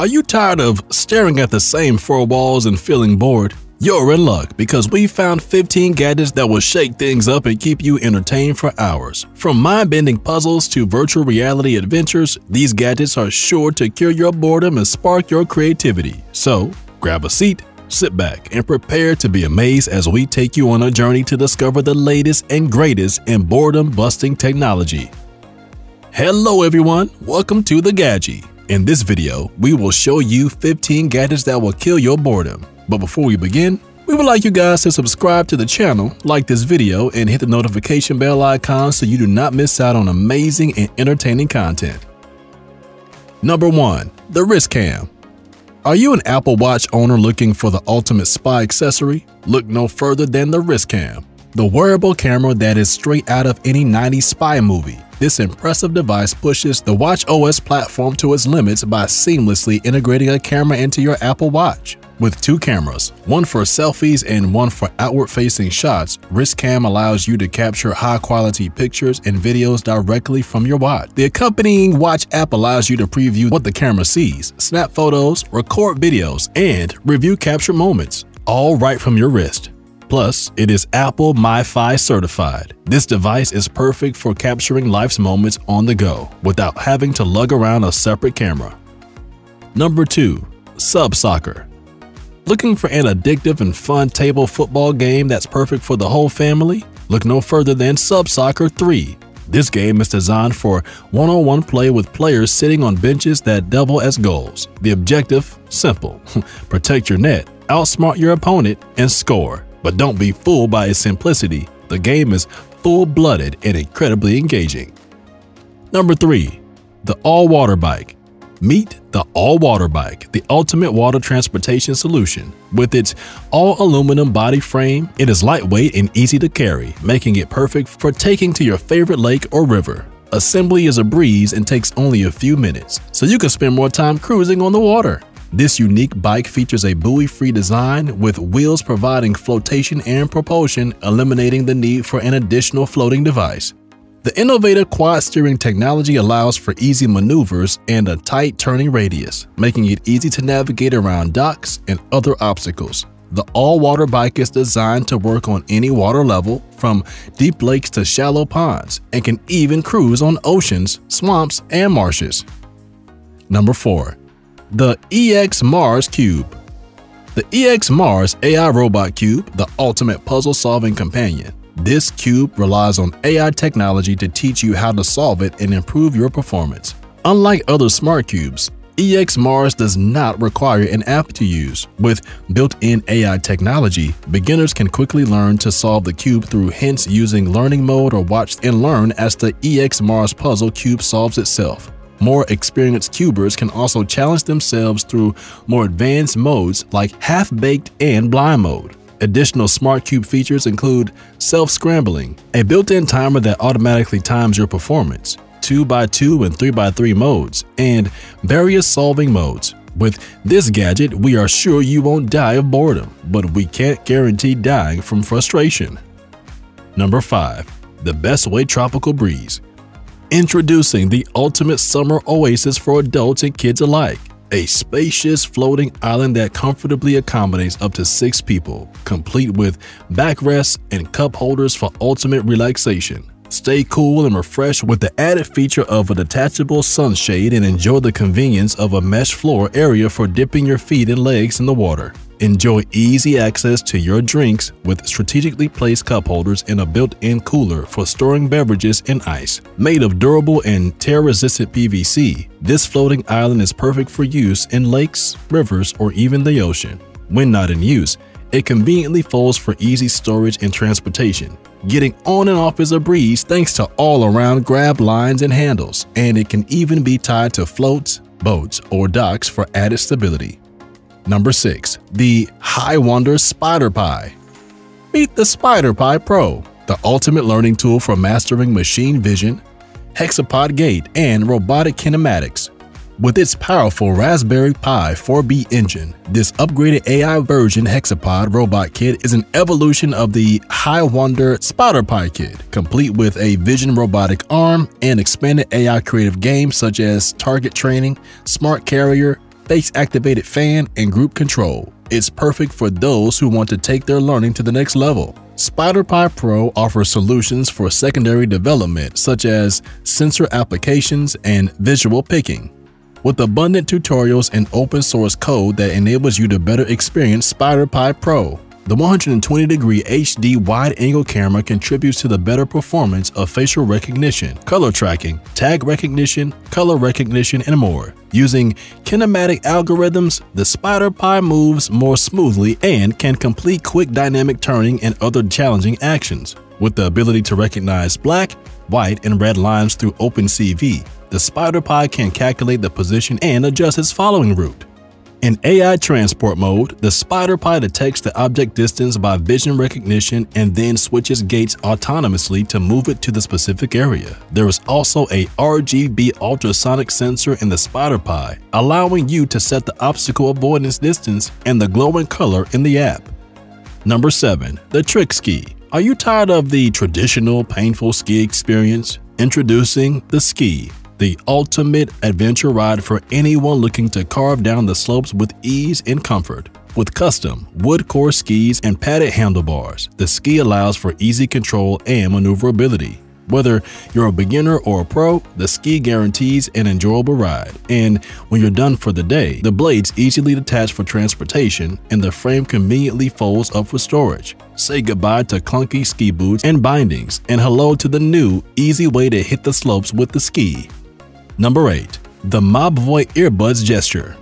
Are you tired of staring at the same four walls and feeling bored? You're in luck because we found 15 gadgets that will shake things up and keep you entertained for hours. From mind-bending puzzles to virtual reality adventures, these gadgets are sure to cure your boredom and spark your creativity. So, grab a seat, sit back, and prepare to be amazed as we take you on a journey to discover the latest and greatest in boredom-busting technology. Hello everyone, welcome to The Gadgy. In this video, we will show you 15 gadgets that will kill your boredom. But before we begin, we would like you guys to subscribe to the channel, like this video, and hit the notification bell icon so you do not miss out on amazing and entertaining content. Number 1. The WristCam. Are you an Apple Watch owner looking for the ultimate spy accessory? Look no further than the WristCam, the wearable camera that is straight out of any 90s spy movie. This impressive device pushes the WatchOS platform to its limits by seamlessly integrating a camera into your Apple Watch. With two cameras, one for selfies and one for outward-facing shots, WristCam allows you to capture high-quality pictures and videos directly from your watch. The accompanying watch app allows you to preview what the camera sees, snap photos, record videos, and review capture moments, all right from your wrist. Plus, it is Apple MiFi certified. This device is perfect for capturing life's moments on the go without having to lug around a separate camera. Number 2. Subsoccer. Looking for an addictive and fun table football game that's perfect for the whole family? Look no further than Subsoccer 3. This game is designed for one-on-one play with players sitting on benches that double as goals. The objective? Simple. Protect your net, outsmart your opponent, and score. But don't be fooled by its simplicity. The game is full-blooded and incredibly engaging. Number 3. The All-Water Bike. Meet the All-Water Bike, the ultimate water transportation solution. With its all-aluminum body frame, it is lightweight and easy to carry, making it perfect for taking to your favorite lake or river. Assembly is a breeze and takes only a few minutes, so you can spend more time cruising on the water. This unique bike features a buoy-free design with wheels providing flotation and propulsion, eliminating the need for an additional floating device. The innovative quad steering technology allows for easy maneuvers and a tight turning radius, making it easy to navigate around docks and other obstacles. The all-water bike is designed to work on any water level, from deep lakes to shallow ponds, and can even cruise on oceans, swamps, and marshes. Number 4. The EX-MARS Cube. The EX-MARS AI Robot Cube, the ultimate puzzle-solving companion. This cube relies on AI technology to teach you how to solve it and improve your performance. Unlike other smart cubes, EX-MARS does not require an app to use. With built-in AI technology, beginners can quickly learn to solve the cube through hints using learning mode or watch and learn as the EX-MARS puzzle cube solves itself. More experienced cubers can also challenge themselves through more advanced modes like half-baked and blind mode. Additional smart cube features include self-scrambling, a built-in timer that automatically times your performance, 2x2 and 3x3 modes, and various solving modes. With this gadget, we are sure you won't die of boredom, but we can't guarantee dying from frustration. Number 5. The Bestway Tropical Breeze. Introducing the ultimate summer oasis for adults and kids alike. A spacious floating island that comfortably accommodates up to 6 people, complete with backrests and cup holders for ultimate relaxation. Stay cool and refreshed with the added feature of a detachable sunshade and enjoy the convenience of a mesh floor area for dipping your feet and legs in the water. Enjoy easy access to your drinks with strategically placed cup holders and a built-in cooler for storing beverages and ice. Made of durable and tear-resistant PVC, this floating island is perfect for use in lakes, rivers, or even the ocean. When not in use, it conveniently folds for easy storage and transportation. Getting on and off is a breeze thanks to all-around grab lines and handles, and it can even be tied to floats, boats, or docks for added stability. Number 6. The Hiwonder SpiderPi. Meet the SpiderPi Pro, the ultimate learning tool for mastering machine vision, hexapod gait, and robotic kinematics. With its powerful Raspberry Pi 4B engine, this upgraded AI version hexapod robot kit is an evolution of the Hiwonder SpiderPi kit, complete with a vision robotic arm and expanded AI creative games such as target training, smart carrier, face-activated fan, and group control. It's perfect for those who want to take their learning to the next level. SpiderPi Pro offers solutions for secondary development such as sensor applications and visual picking. With abundant tutorials and open source code that enables you to better experience SpiderPi Pro, the 120-degree HD wide-angle camera contributes to the better performance of facial recognition, color tracking, tag recognition, color recognition, and more. Using kinematic algorithms, the SpiderPi moves more smoothly and can complete quick dynamic turning and other challenging actions. With the ability to recognize black, white, and red lines through OpenCV, the SpiderPi can calculate the position and adjust its following route. In AI transport mode, the SpiderPi detects the object distance by vision recognition and then switches gates autonomously to move it to the specific area. There is also a RGB ultrasonic sensor in the SpiderPi, allowing you to set the obstacle avoidance distance and the glowing color in the app. Number 7. The Trikke Skki. Are you tired of the traditional painful ski experience? Introducing the Skki, the ultimate adventure ride for anyone looking to carve down the slopes with ease and comfort. With custom wood core skis and padded handlebars, the Skki allows for easy control and maneuverability. Whether you're a beginner or a pro, the Skki guarantees an enjoyable ride. And when you're done for the day, the blades easily detach for transportation and the frame conveniently folds up for storage. Say goodbye to clunky ski boots and bindings and hello to the new, easy way to hit the slopes with the Skki. Number 8. The Mobvoi Earbuds Gesture.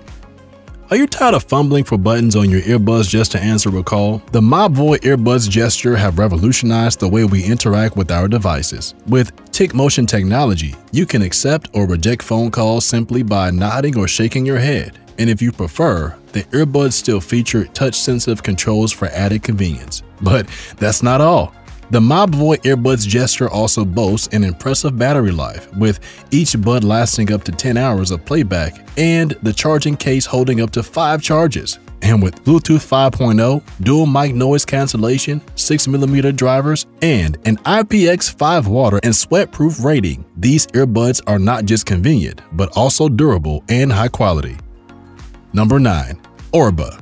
Are you tired of fumbling for buttons on your earbuds just to answer a call? The Mobvoi Earbuds Gesture have revolutionized the way we interact with our devices. With tick motion technology, you can accept or reject phone calls simply by nodding or shaking your head. And if you prefer, the earbuds still feature touch-sensitive controls for added convenience. But that's not all. The Mobvoi Earbuds Gesture also boasts an impressive battery life, with each bud lasting up to 10 hours of playback and the charging case holding up to 5 charges. And with Bluetooth 5.0, dual mic noise cancellation, 6mm drivers, and an IPX5 water and sweatproof rating, these earbuds are not just convenient, but also durable and high quality. Number 9. Orba.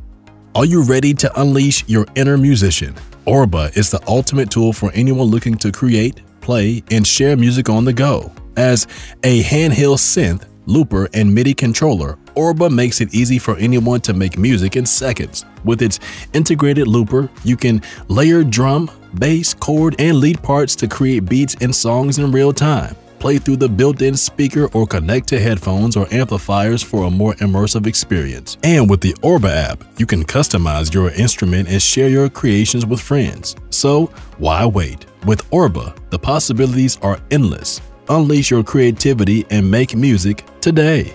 Are you ready to unleash your inner musician? Orba is the ultimate tool for anyone looking to create, play, and share music on the go. As a handheld synth, looper, and MIDI controller, Orba makes it easy for anyone to make music in seconds. With its integrated looper, you can layer drum, bass, chord, and lead parts to create beats and songs in real time. Play through the built-in speaker or connect to headphones or amplifiers for a more immersive experience. And with the Orba app, you can customize your instrument and share your creations with friends. So why wait? With Orba, the possibilities are endless. Unleash your creativity and make music today.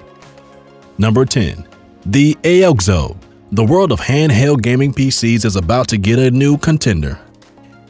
Number 10. The AOKZOE. The world of handheld gaming PCs is about to get a new contender.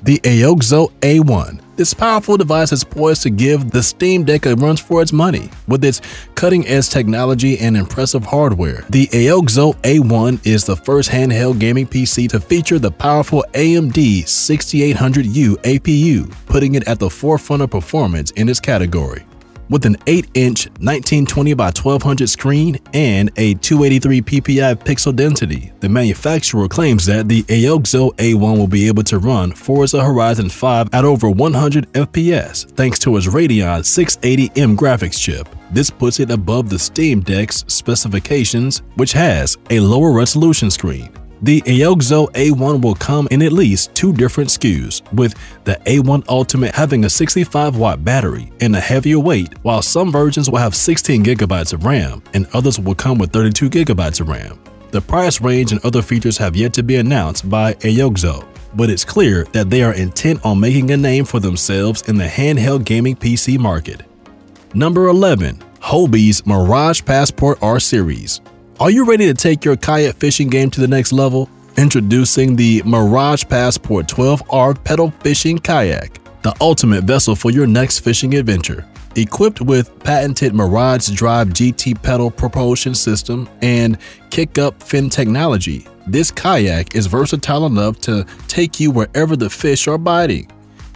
The AOKZOE A1. This powerful device is poised to give the Steam Deck a run for its money. With its cutting-edge technology and impressive hardware, the AOKZOE A1 is the first handheld gaming PC to feature the powerful AMD 6800U APU, putting it at the forefront of performance in its category. With an 8-inch 1920x1200 screen and a 283 ppi pixel density, the manufacturer claims that the AOKZOE A1 will be able to run Forza Horizon 5 at over 100 FPS thanks to its Radeon 680M graphics chip. This puts it above the Steam Deck's specifications, which has a lower resolution screen. The AOKZOE A1 will come in at least 2 different SKUs, with the A1 Ultimate having a 65-watt battery and a heavier weight, while some versions will have 16GB of RAM and others will come with 32GB of RAM. The price range and other features have yet to be announced by AOKZOE, but it's clear that they are intent on making a name for themselves in the handheld gaming PC market. Number 11. Hobie's Mirage Passport R Series. Are you ready to take your kayak fishing game to the next level? Introducing the Mirage Passport 12R Pedal Fishing Kayak, the ultimate vessel for your next fishing adventure. Equipped with patented Mirage Drive GT pedal propulsion system and kick-up fin technology, this kayak is versatile enough to take you wherever the fish are biting.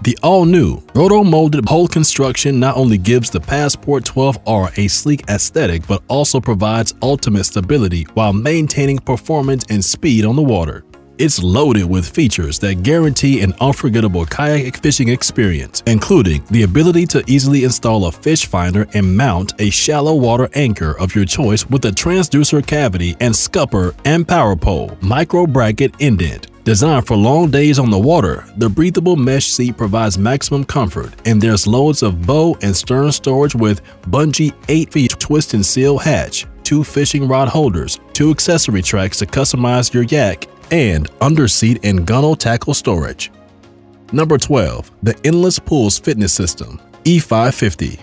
The all-new roto-molded pole construction not only gives the Passport 12R a sleek aesthetic but also provides ultimate stability while maintaining performance and speed on the water. It's loaded with features that guarantee an unforgettable kayak fishing experience, including the ability to easily install a fish finder and mount a shallow water anchor of your choice with a transducer cavity and scupper and power pole micro bracket indent. Designed for long days on the water, the breathable mesh seat provides maximum comfort, and there's loads of bow and stern storage with bungee 8-feet twist and seal hatch, 2 fishing rod holders, 2 accessory tracks to customize your yak, and underseat and gunnel tackle storage. Number 12. The Endless Pools Fitness System E550.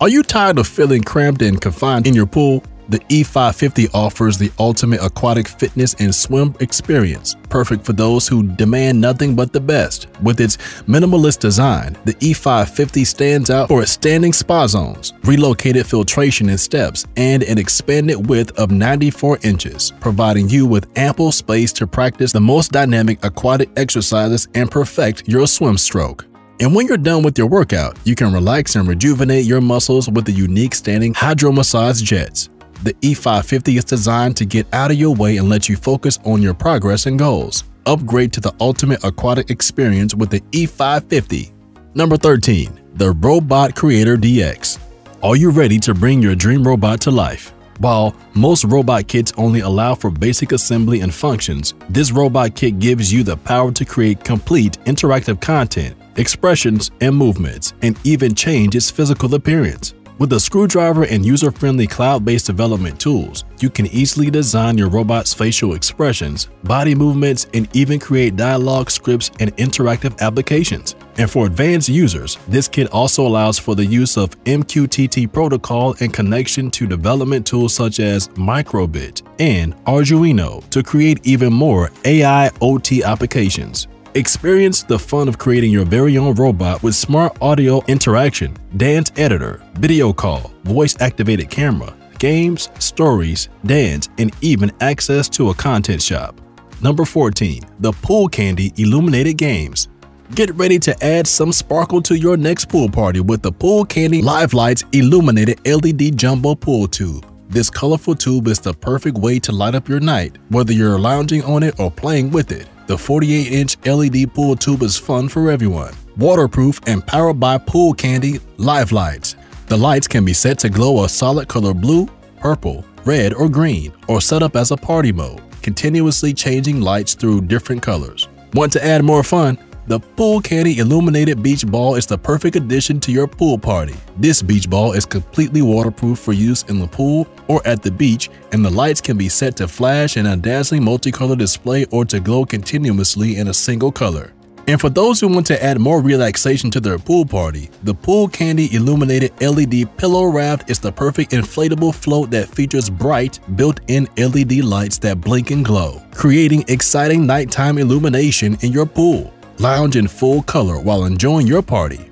Are you tired of feeling cramped and confined in your pool? The E550 offers the ultimate aquatic fitness and swim experience, perfect for those who demand nothing but the best. With its minimalist design, the E550 stands out for its standing spa zones, relocated filtration and steps, and an expanded width of 94 inches, providing you with ample space to practice the most dynamic aquatic exercises and perfect your swim stroke. And when you're done with your workout, you can relax and rejuvenate your muscles with the unique standing hydro massage jets. The E550 is designed to get out of your way and let you focus on your progress and goals. Upgrade to the ultimate aquatic experience with the E550. Number 13. The RobotCreator DX. Are you ready to bring your dream robot to life? While most robot kits only allow for basic assembly and functions, this robot kit gives you the power to create complete interactive content, expressions, and movements, and even change its physical appearance. With a screwdriver and user-friendly cloud-based development tools, you can easily design your robot's facial expressions, body movements, and even create dialogue scripts and interactive applications. And for advanced users, this kit also allows for the use of MQTT protocol and connection to development tools such as Microbit and Arduino to create even more AIoT applications. Experience the fun of creating your very own robot with smart audio interaction, dance editor, video call, voice-activated camera, games, stories, dance, and even access to a content shop. Number 14. The PoolCandy Illuminated Games. Get ready to add some sparkle to your next pool party with the PoolCandy Live Lights Illuminated LED Jumbo Pool Tube. This colorful tube is the perfect way to light up your night, whether you're lounging on it or playing with it. The 48-inch LED pool tube is fun for everyone. Waterproof and powered by PoolCandy Live Lights. The lights can be set to glow a solid color blue, purple, red, or green, or set up as a party mode, continuously changing lights through different colors. Want to add more fun? The PoolCandy Illuminated Beach Ball is the perfect addition to your pool party. This beach ball is completely waterproof for use in the pool or at the beach, and the lights can be set to flash in a dazzling multicolored display or to glow continuously in a single color. And for those who want to add more relaxation to their pool party, the PoolCandy Illuminated LED Pillow Raft is the perfect inflatable float that features bright, built-in LED lights that blink and glow, creating exciting nighttime illumination in your pool. Lounge in full color while enjoying your party.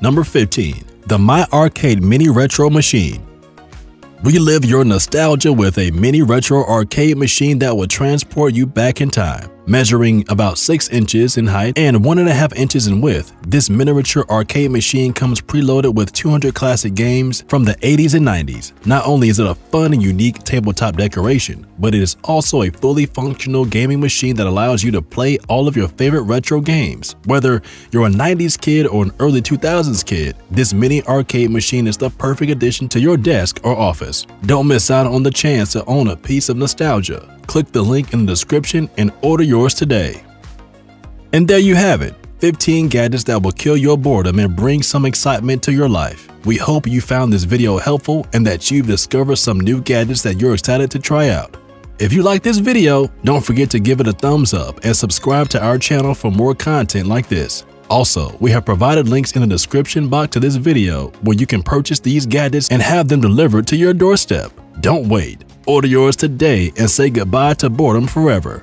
Number 15. The My Arcade Mini Retro Machine. Relive your nostalgia with a mini retro arcade machine that will transport you back in time. Measuring about 6 inches in height and 1.5 inches in width, this miniature arcade machine comes preloaded with 200 classic games from the 80s and 90s. Not only is it a fun and unique tabletop decoration, but it is also a fully functional gaming machine that allows you to play all of your favorite retro games. Whether you're a 90s kid or an early 2000s kid, this mini arcade machine is the perfect addition to your desk or office. Don't miss out on the chance to own a piece of nostalgia. Click the link in the description and order yours today. And there you have it, 15 gadgets that will kill your boredom and bring some excitement to your life. We hope you found this video helpful and that you've discovered some new gadgets that you're excited to try out. If you like this video, don't forget to give it a thumbs up and subscribe to our channel for more content like this. Also, we have provided links in the description box to this video where you can purchase these gadgets and have them delivered to your doorstep. Don't wait. Order yours today and say goodbye to boredom forever.